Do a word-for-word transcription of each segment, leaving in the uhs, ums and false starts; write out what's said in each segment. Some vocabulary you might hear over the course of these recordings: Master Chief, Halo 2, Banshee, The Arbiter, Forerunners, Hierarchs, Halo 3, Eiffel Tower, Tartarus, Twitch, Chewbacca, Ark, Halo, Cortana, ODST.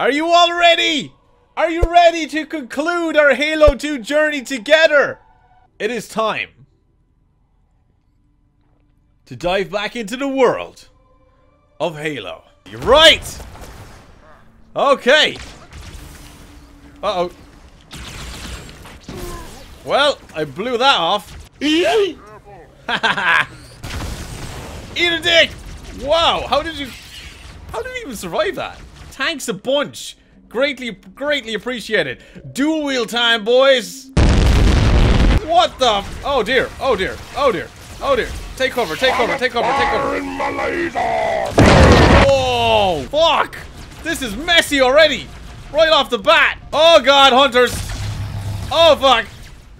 Are you all ready? Are you ready to conclude our Halo two journey together? It is time to dive back into the world of Halo. You're right! Okay! Uh-oh. Well, I blew that off. Eat a dick! Wow, how did you... How did you even survive that? Thanks a bunch. Greatly, greatly appreciated. Dual wheel time, boys! What the... Oh dear, oh dear, oh dear, oh dear. Take cover, take cover, take cover, take cover. Oh, fuck! This is messy already! Right off the bat! Oh god, hunters! Oh fuck!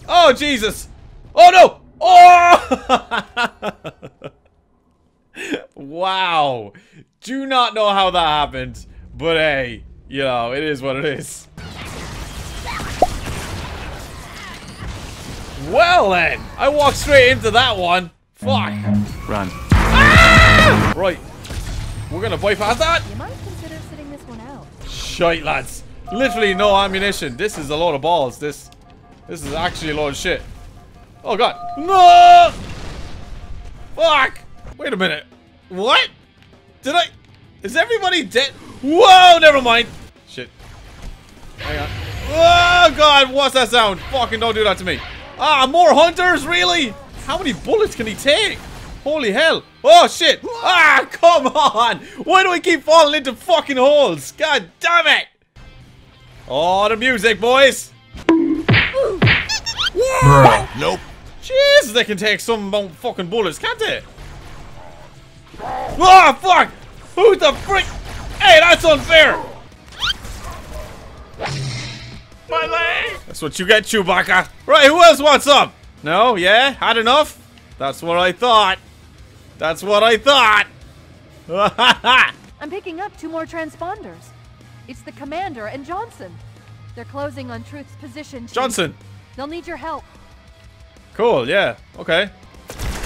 Oh Jesus! Oh no! Oh! Wow! Do not know how that happened, but hey, you know, it is what it is. Well then! I walked straight into that one! Fuck! Run. Ah! Right. We're gonna bypass that? You might consider sitting this one out. Shite, lads. Literally no ammunition. This is a load of balls. This this is actually a load of shit. Oh god. No! Fuck! Wait a minute. What? Did I... Is everybody dead? Whoa, never mind. Shit. Hang on. Oh god, what's that sound? Fucking don't do that to me. Ah, more hunters, really? How many bullets can he take? Holy hell. Oh shit. Ah, come on. Why do we keep falling into fucking holes? God damn it. Oh, the music, boys. Whoa. Nope. Jesus, they can take some fucking bullets, can't they? Oh, fuck. Who the frick? Hey, that's unfair. My leg. That's what you get, Chewbacca. Right, who else wants some? No, yeah? Had enough? That's what I thought. That's what I thought. I'm picking up two more transponders. It's the commander and Johnson. They're closing on Truth's position. Chief. Johnson. They'll need your help. Cool, yeah. Okay.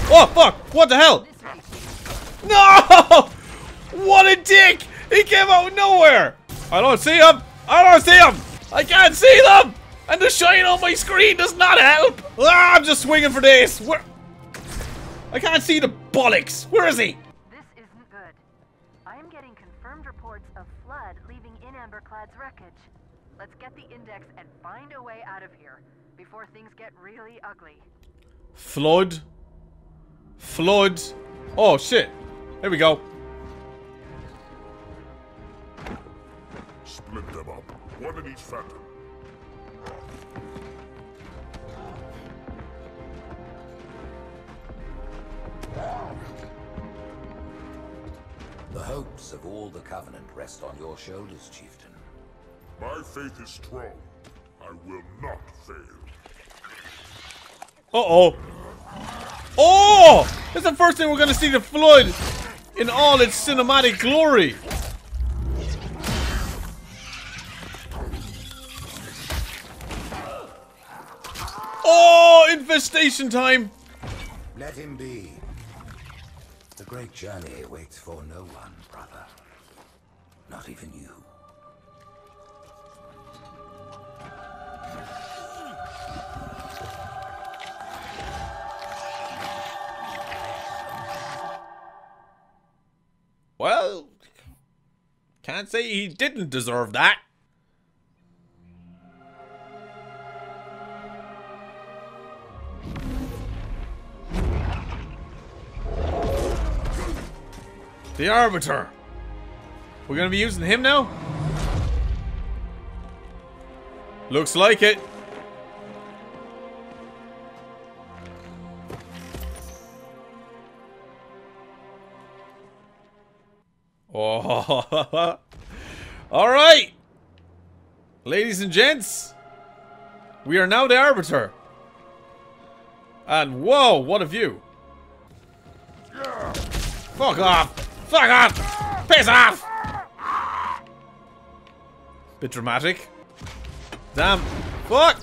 Oh, fuck. What the hell? No! What a dick! He came out of nowhere. I don't see him. I don't see him. I can't see them. And the shine on my screen does not help! Ah, I'm just swinging for this! Where? I can't see the bollocks! Where is he? This isn't good. I am getting confirmed reports of flood leaving in Amberclad's wreckage. Let's get the index and find a way out of here before things get really ugly. Flood? Flood? Oh shit! Here we go. Split them up. One in each phantom. The hopes of all the Covenant rest on your shoulders, Chieftain. My faith is strong. I will not fail. Uh-oh. Oh! That's the first time we're gonna see the flood in all its cinematic glory. Oh! Infestation time! Let him be. The great journey waits for no one, brother. Not even you. Well, can't say he didn't deserve that. The Arbiter. We're gonna be using him now? Looks like it. Oh. All right. Ladies and gents, we are now the Arbiter. And whoa, what a view. Yeah. Fuck off. Fuck off! Piss off! Bit dramatic. Damn. Fuck!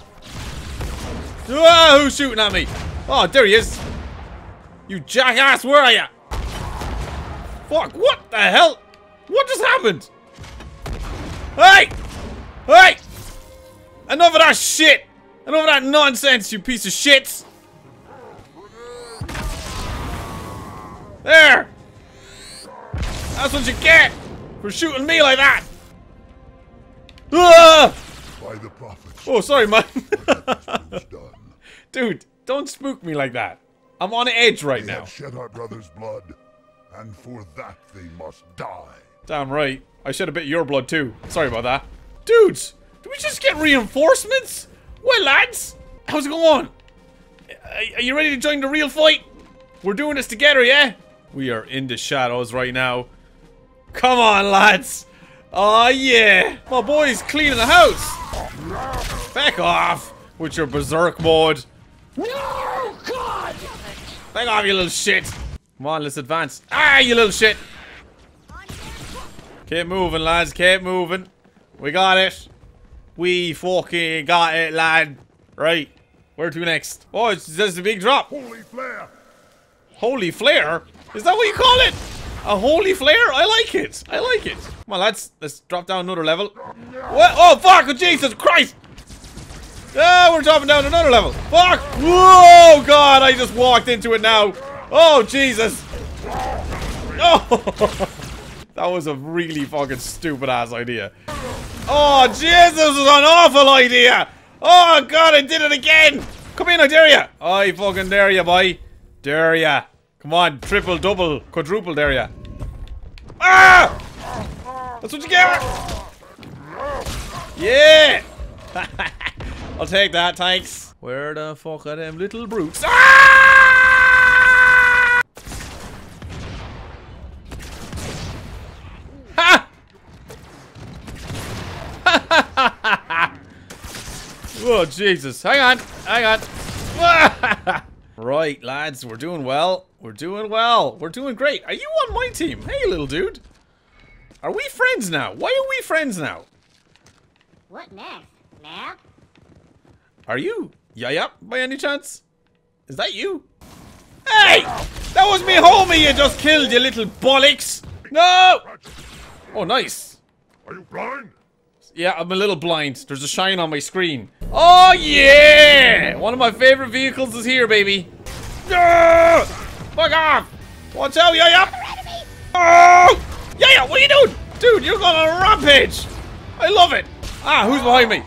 Whoa, who's shooting at me? Oh, there he is! You jackass, where are you? Fuck, what the hell? What just happened? Hey! Hey! Enough of that shit! Enough of that nonsense, you piece of shits! There! That's what you get for shooting me like that! Ah! By the prophets. Oh, sorry, man. Dude, don't spook me like that. I'm on edge right now. They have shed our brother's blood, and for that they must die. Damn right. I should have bit your blood too. Sorry about that. Dudes, did we just get reinforcements? Well, lads, how's it going? Are you ready to join the real fight? We're doing this together, yeah? We are in the shadows right now. Come on, lads. Oh yeah, my boy's cleaning the house. Back off with your berserk mode. No, God! Back off, you little shit. Come on, let's advance. Ah, you little shit. Keep moving, lads. Keep moving. We got it. We fucking got it, lad. Right. Where to next? Oh, it's just a big drop. Holy flare. Holy flare? Is that what you call it? A holy flare? I like it. I like it. Come on, lads. Let's drop down another level. What? Oh, fuck. Oh, Jesus Christ. Ah, oh, we're dropping down another level. Fuck. Whoa, God. I just walked into it now. Oh, Jesus. Oh. That was a really fucking stupid-ass idea. Oh, Jesus. This is an awful idea. Oh, God. I did it again. Come in, I dare ya. I fucking dare ya, boy. Dare ya. Come on, triple, double, quadruple, there ya. Ah! That's what you get! Yeah! I'll take that, thanks. Where the fuck are them little brutes? Ah! Ha! Oh, Jesus. Hang on, hang on. Right, lads, we're doing well. We're doing well. We're doing great. Are you on my team? Hey, little dude. Are we friends now? Why are we friends now? What next, man? Are you Yayup by any chance? Is that you? Hey! That was me homie you just killed, you little bollocks! No! Oh, nice. Are you blind? Yeah, I'm a little blind. There's a shine on my screen. Oh, yeah! One of my favorite vehicles is here, baby. Ah! Fuck off! Watch out, Yaya! Oh! Yaya, what are you doing? Dude, you're going on a rampage! I love it! Ah, who's behind me?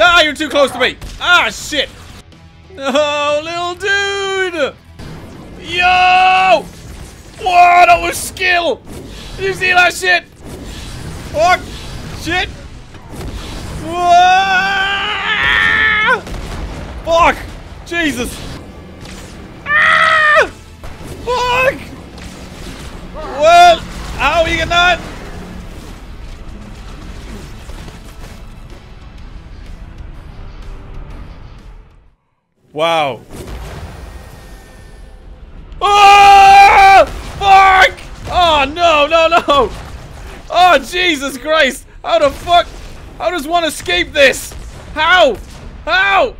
Ah, you're too close to me! Ah, shit! No, little dude! Yo! Whoa, that was skill! Did you see that shit? Fuck! Shit! Whoa! Fuck! Jesus! Ah! Fuck! Well, how are you getting on? Wow! Oh! Fuck! Oh no! No! No! Oh Jesus Christ! How the fuck? How does one escape this? How? How?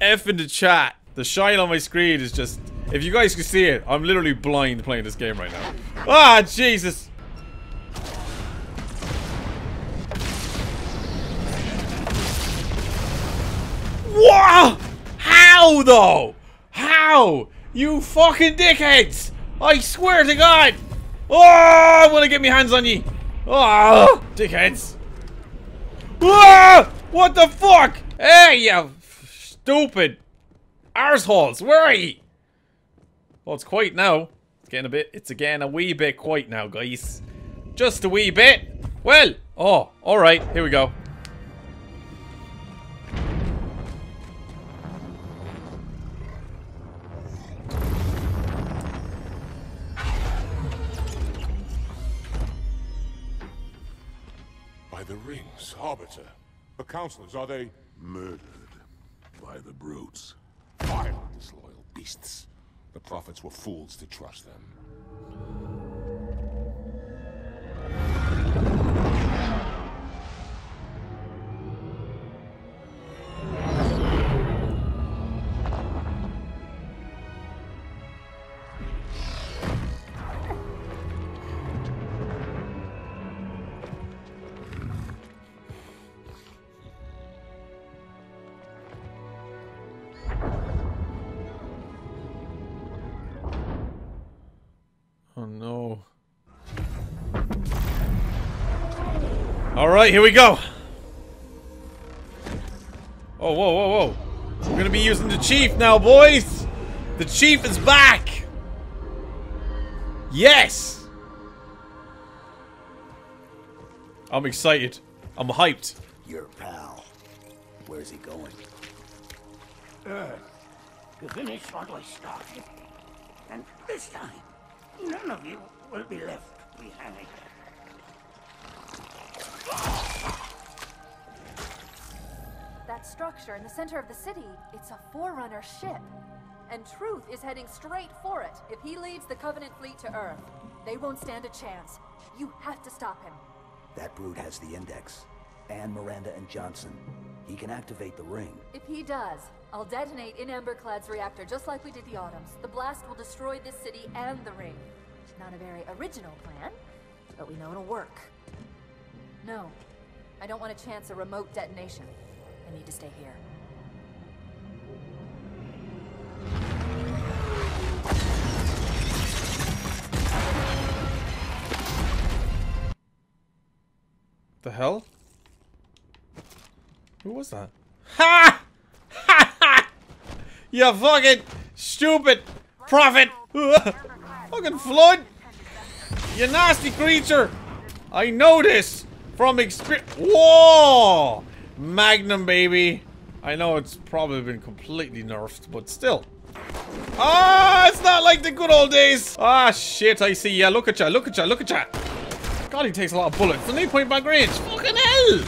F in the chat. The shine on my screen is just... If you guys can see it, I'm literally blind playing this game right now. Ah, Jesus. Wow! How, though? How? You fucking dickheads! I swear to God! Oh, I want to get my hands on you. Oh, dickheads. Oh, what the fuck? Hey, you stupid arseholes. Where are you? Well, it's quiet now. It's getting a bit, it's again a wee bit quiet now, guys. Just a wee bit. Well, oh, all right. Here we go. The rings, Arbiter. The counselors, are they murdered by the brutes? Vile, disloyal beasts. The prophets were fools to trust them. Alright, here we go. Oh, whoa, whoa, whoa. We're gonna be using the Chief now, boys! The Chief is back! Yes! I'm excited. I'm hyped. Your pal. Where's he going? Earth. To finish what we started. And this time, none of you will be left behind. That structure in the center of the city, it's a Forerunner ship. And Truth is heading straight for it. If he leads the Covenant fleet to Earth, they won't stand a chance. You have to stop him. That brute has the Index. And Miranda and Johnson. He can activate the ring. If he does, I'll detonate in Amberclad's reactor just like we did the Autumn's. The blast will destroy this city and the ring. Not a very original plan, but we know it'll work. No, I don't want to chance a remote detonation. I need to stay here. The hell? Who was that? Ha! Ha ha! You fucking stupid prophet! Fucking flood! You nasty creature! I know this from experience. Whoa! Magnum, baby. I know it's probably been completely nerfed, but still. Ah, it's not like the good old days. Ah, shit, I see ya. Look at ya, look at ya, look at ya. God, he takes a lot of bullets. And they point back range. Fucking hell.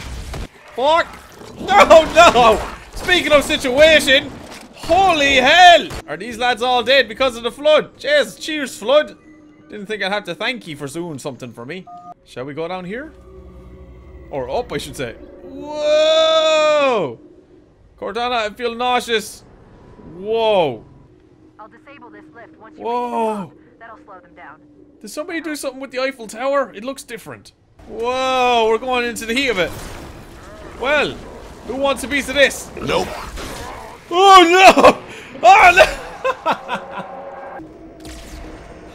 Fuck. No, no. Speaking of situation, holy hell. Are these lads all dead because of the flood? Cheers, cheers, flood. Didn't think I'd have to thank you for doing something for me. Shall we go down here? Or up, I should say. Whoa! Cortana, I feel nauseous. Whoa. I'll disable this lift once you Whoa. That'll slow them down. Did somebody do something with the Eiffel Tower? It looks different. Whoa, we're going into the heat of it. Well, who wants a piece of this? Nope. Oh no! Oh no!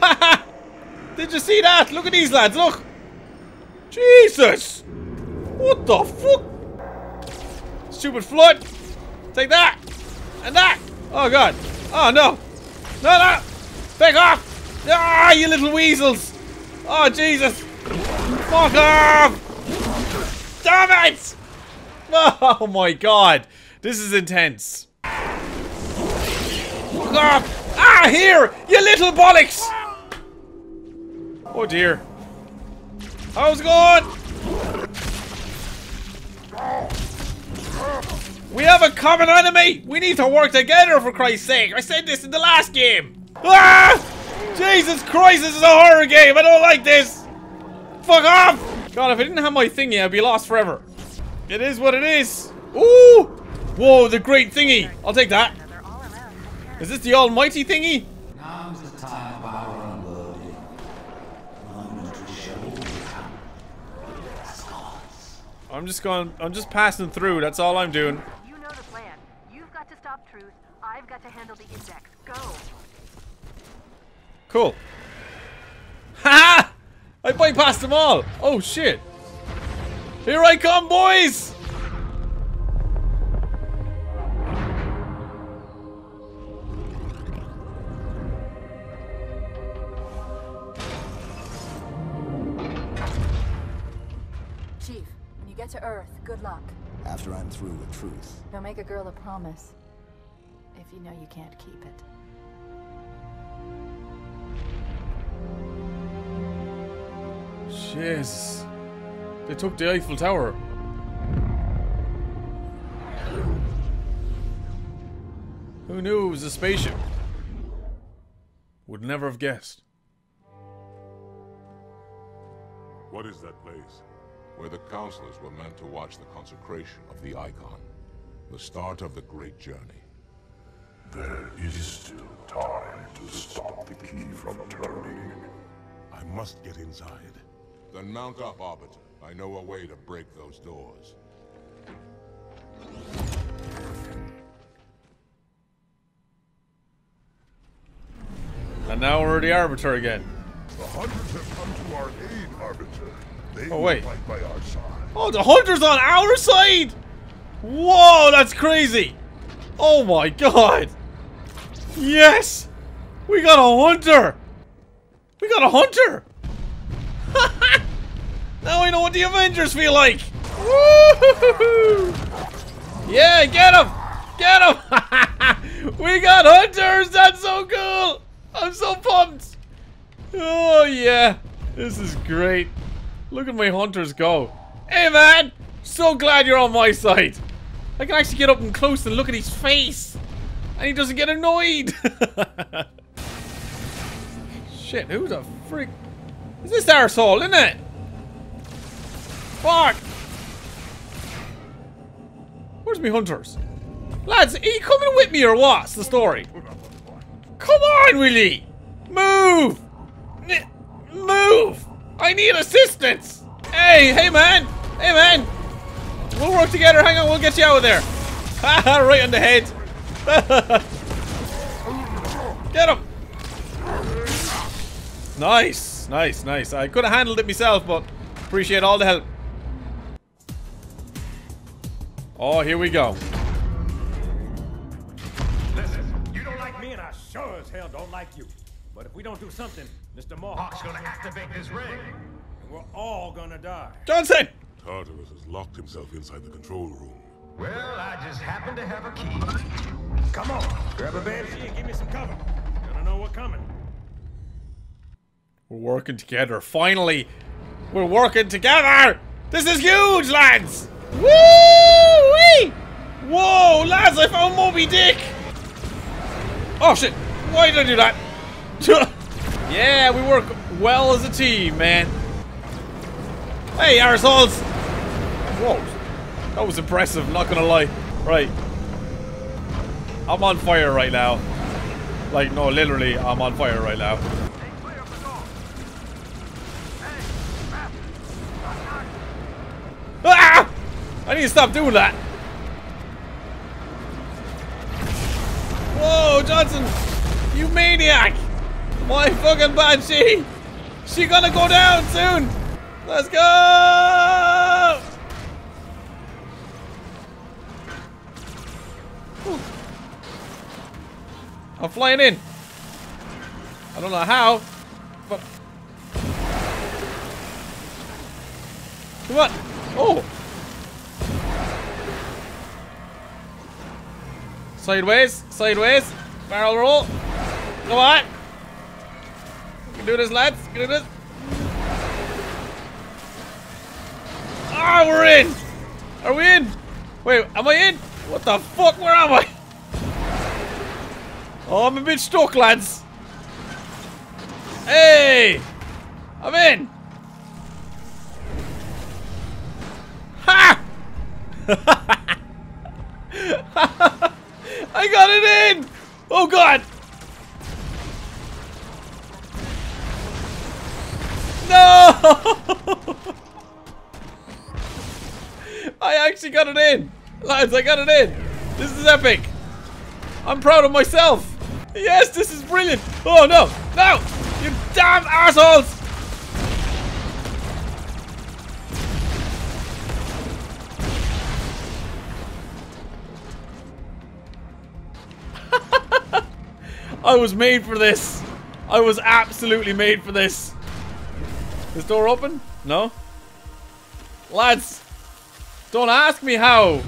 Haha! Did you see that? Look at these lads, look! Jesus! What the fuck? Stupid flood! Take that! And that! Oh god! Oh no! No, no! Back off! Ah, you little weasels! Oh Jesus! Fuck off! Damn it! Oh my god! This is intense! Fuck off! Ah, here! You little bollocks! Oh dear! How's it going? We have a common enemy! We need to work together, for Christ's sake! I said this in the last game! Ah! Jesus Christ, this is a horror game! I don't like this! Fuck off! God, if I didn't have my thingy, I'd be lost forever. It is what it is! Ooh! Whoa, the great thingy! I'll take that. Is this the almighty thingy? Now's the time of our unloading. Moment to show you the scars. I'm just going, I'm just passing through, that's all I'm doing. I've got to handle the Index. Go. Cool. Ha! I bypassed them all. Oh shit! Here I come, boys! Chief, when you get to Earth, good luck. After I'm through with Truth. Now make a girl a promise. If you know you can't keep it. Jeez. They took the Eiffel Tower. Who knew it was a spaceship? Would never have guessed. What is that place? Where the counselors were meant to watch the consecration of the icon. The start of the great journey. There is still time to stop the key from turning. I must get inside. Then mount up, Arbiter. I know a way to break those doors. And now we're the Arbiter again. The Hundreds have come to our aid, Arbiter. They oh wait. Right by our side. Oh, the hunter's on our side. Whoa, that's crazy. Oh my god. Yes, we got a hunter. We got a hunter. Now I know what the Avengers feel like. Woo-hoo-hoo-hoo. Yeah, get him! Get him! We got hunters! That's so cool! I'm so pumped! Oh, yeah. This is great. Look at my hunters go. Hey, man! So glad you're on my side. I can actually get up and close and look at his face. And he doesn't get annoyed. Shit, who the frick? Is this arsehole, isn't it? Fuck! Where's me hunters? Lads, are you coming with me or what's the story? Come on, Willie! Move! N move! I need assistance! Hey, hey man! Hey man! We'll work together, hang on, we'll get you out of there! Haha, right on the head! Get him! Nice, nice, nice. I could have handled it myself, but appreciate all the help. Oh, here we go. Listen, you don't like me and I sure as hell don't like you. But if we don't do something, Mister Mohawk's gonna activate this ring. And we're all gonna die. Johnson! Tartarus has locked himself inside the control room. Well, I just happen to have a key. Come on, grab a Banshee and give me some cover. Gonna know we're coming. We're working together, finally. We're working together! This is huge, lads! Woo-wee! Whoa, lads, I found Moby Dick! Oh, shit. Why did I do that? Yeah, we work well as a team, man. Hey, arseholes! Whoa. That was impressive, not gonna lie. Right. I'm on fire right now. Like, no, literally, I'm on fire right now. Ah! I need to stop doing that. Whoa, Johnson! You maniac! My fucking Banshee! She gonna go down soon! Let's go! Whew. I'm flying in. I don't know how, but... Come on! Oh! Sideways, sideways, barrel roll. Come on. We can do this, lads. We can do this. Ah, we're in. Are we in? Wait, am I in? What the fuck? Where am I? Oh, I'm a bit stuck, lads. Hey! I'm in! Ha! I got it in! Oh god! No! I actually got it in! Lads, I got it in! This is epic! I'm proud of myself! Yes, this is brilliant! Oh no! No! You damn assholes! I was made for this. I was absolutely made for this. Is door open? No? Lads, don't ask me how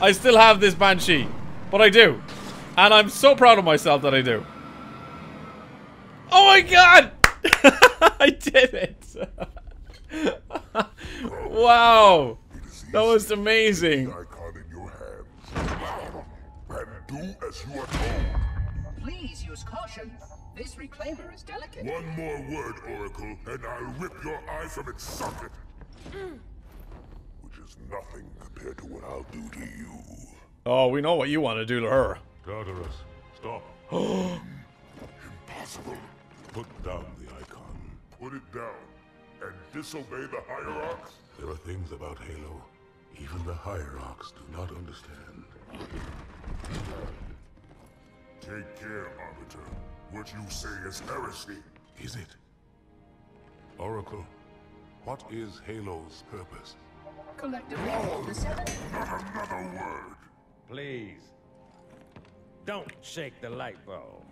I still have this Banshee. But I do. And I'm so proud of myself that I do. Oh my god! I did it! Wow. That was amazing. Do as you are told. Please use caution. This reclaimer is delicate. One more word, Oracle, and I'll rip your eye from its socket. Mm. Which is nothing compared to what I'll do to you. Oh, we know what you want to do to her. Tartarus, stop. Impossible. Put down the icon. Put it down. And disobey the Hierarchs? There are things about Halo even the Hierarchs do not understand. Take care, Arbiter. What you say is heresy. Is it? Oracle, What is Halo's purpose? Collectively, the seven... Not another word! Please. Don't shake the light bulb.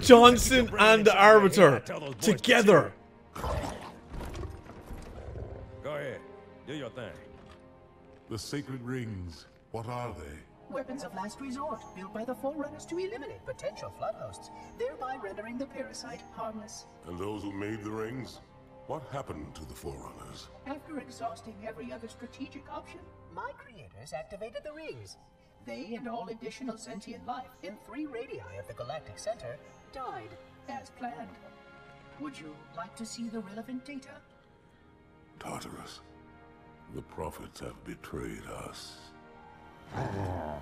Johnson and the Arbiter, together! Go ahead. Do your thing. The sacred rings, what are they? Weapons of last resort, built by the Forerunners to eliminate potential flood hosts, thereby rendering the parasite harmless. And those who made the rings? What happened to the Forerunners? After exhausting every other strategic option, my creators activated the rings. They and all additional sentient life in three radii of the Galactic Center died as planned. Would you like to see the relevant data? Tartarus. The prophets have betrayed us. No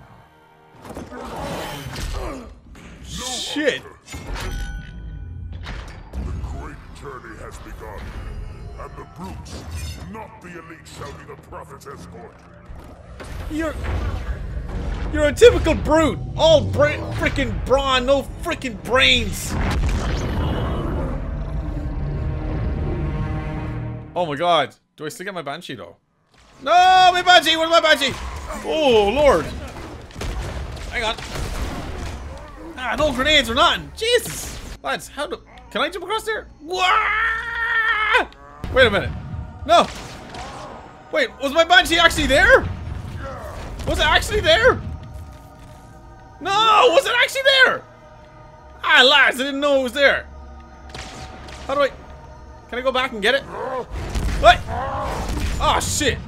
shit! The great journey has begun, and the brutes, not the elite, shall be the prophet's escort. You're, you're a typical brute. All bra freaking brawn, no freaking brains. Oh my god! Do I still get my Banshee though? No, my Banshee! Where's my Banshee? Oh, Lord! Hang on. Ah, no grenades or nothing! Jesus! Lads, how do... Can I jump across there? Wah! Wait a minute. No! Wait, was my Banshee actually there? Was it actually there? No! Was it actually there? Ah, lads, I didn't know it was there. How do I... Can I go back and get it? What? Oh, shit!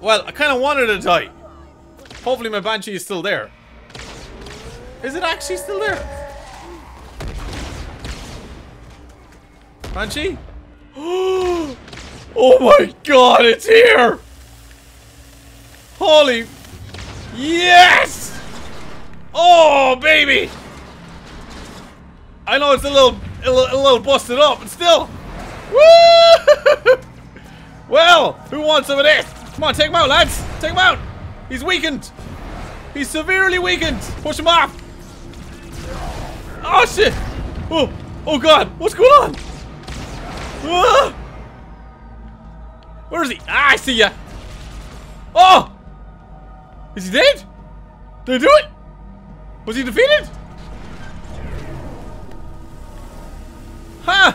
Well, I kind of wanted to die. Hopefully my Banshee is still there. Is it actually still there? Banshee? Oh my god, it's here! Holy... Yes! Oh, baby! I know it's a little, a little, a little busted up, but still... Woo! Well, who wants some of this? Come on, take him out, lads. Take him out. He's weakened. He's severely weakened. Push him off. Oh, shit. Oh, oh God. What's going on? Ah. Where is he? Ah, I see ya. Oh. Is he dead? Did he do it? Was he defeated? Huh.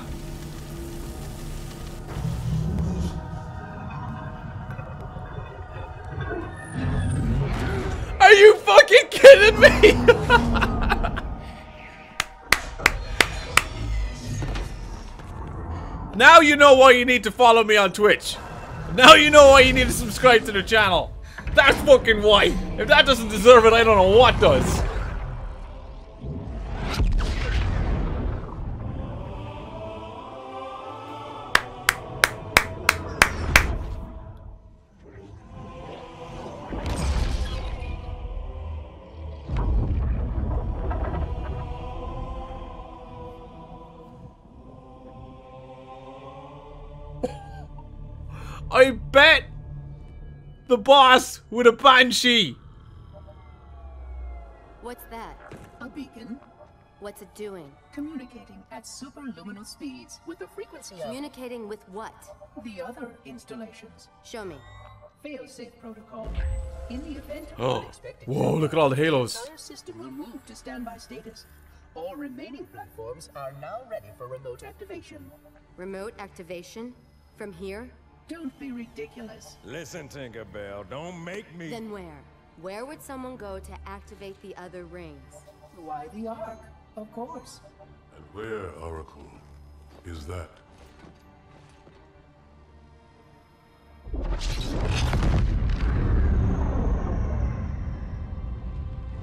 Are you fucking kidding me? Now you know why you need to follow me on Twitch. Now you know why you need to subscribe to the channel. That's fucking why. If that doesn't deserve it, I don't know what does. I bet the boss with a Banshee. What's that? A beacon. What's it doing? Communicating at superluminal speeds with the frequency of... Communicating with what? The other installations. Show me. Fail-safe protocol. In the event of oh. unexpected... Whoa, look at all the Halos. The entire system will move to standby status. All remaining platforms are now ready for remote activation. Remote activation? From here? Don't be ridiculous. Listen, Tinkerbell, don't make me... Then where? Where would someone go to activate the other rings? Why the Ark, of course. And where, Oracle, is that?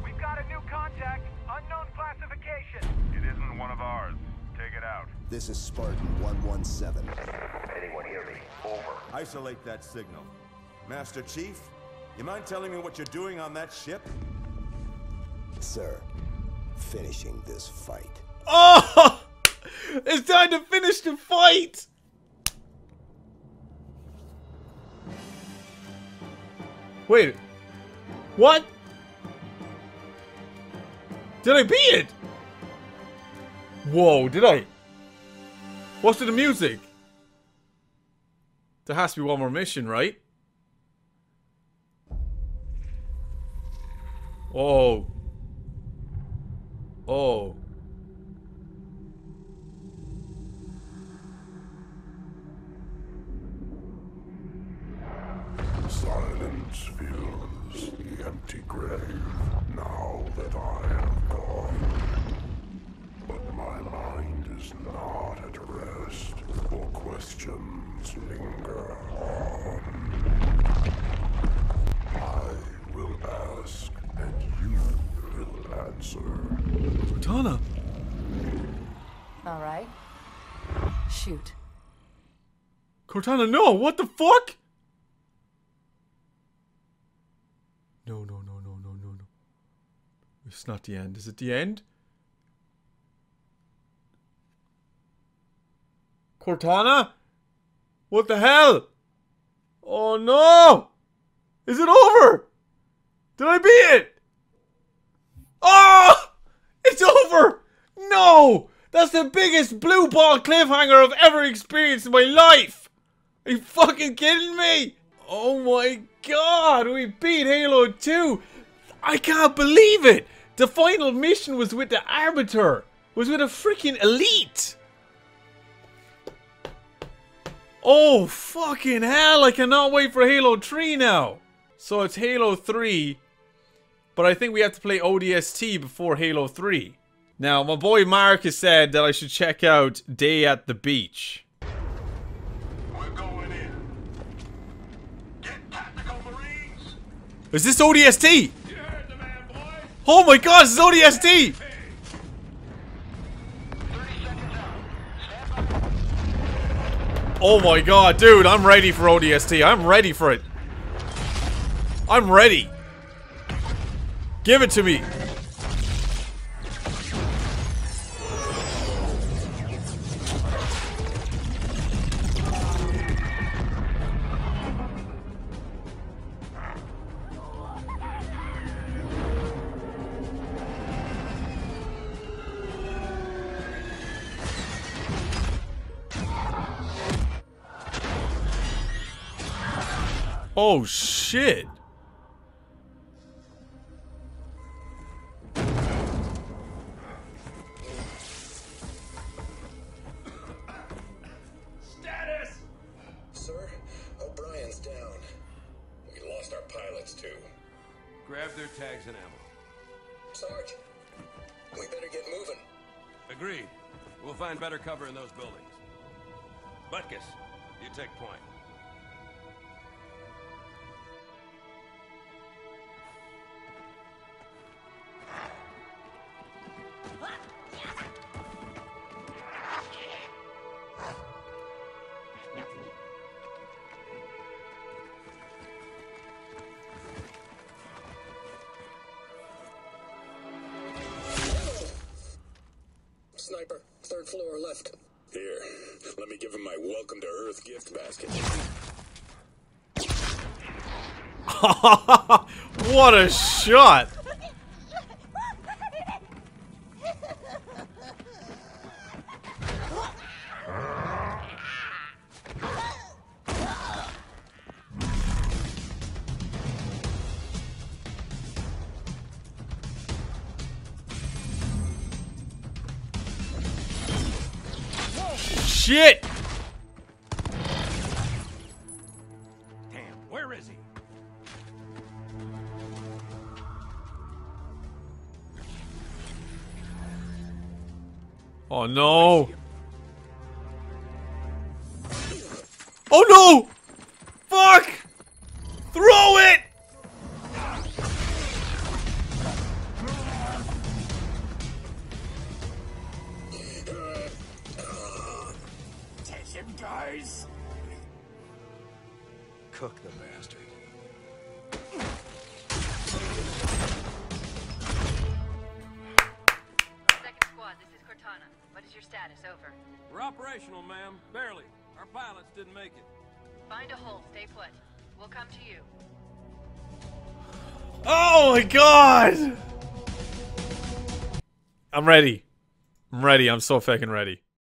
We've got a new contact, unknown classification. It isn't one of ours. Take it out. This is Spartan one one seven. Anyone hear me? Over. Isolate that signal. Master Chief, you mind telling me what you're doing on that ship? Sir, finishing this fight. Oh! It's time to finish the fight! Wait. What? Did I beat it? Whoa, did I? What's to the music? There has to be one more mission, right? Oh. Oh. Silence fills the empty grave now that I am gone. But my mind is not at rest, for questions linger on. I will ask, and you will answer. Cortana! All right. Shoot. Cortana, no! What the fuck?! No, no, no, no, no, no, no. It's not the end. Is it the end? Cortana? What the hell? Oh, no! Is it over? Did I beat it? Oh! It's over! No! That's the biggest blue ball cliffhanger I've ever experienced in my life! Are you fucking kidding me? Oh my god, we beat Halo two! I can't believe it! The final mission was with the Arbiter! Was with a freaking elite! Oh fucking hell, I cannot wait for Halo three now! So it's Halo three, but I think we have to play O D S T before Halo three. Now, my boy Mark has said that I should check out Day at the Beach. Is this O D S T? You heard the man, boy. Oh my god, this is O D S T! Oh my god, dude, I'm ready for O D S T. I'm ready for it. I'm ready. Give it to me. Oh shit. Status. Sir, O'Brien's down. We lost our pilots too. Grab their tags and ammo. Sarge, we better get moving. Agreed. We'll find better cover in those buildings. Butkus, you take point. Sniper, third floor left. Here, let me give him my welcome to Earth gift basket. What a shot! Shit! Damn, where is he? Oh no! Oh no! Fuck! Throw it! Guys, cook the bastard. Second squad, this is Cortana. What is your status? Over. We're operational, ma'am. Barely. Our pilots didn't make it. Find a hole. Stay put. We'll come to you. Oh my god! I'm ready. I'm ready. I'm so fucking ready.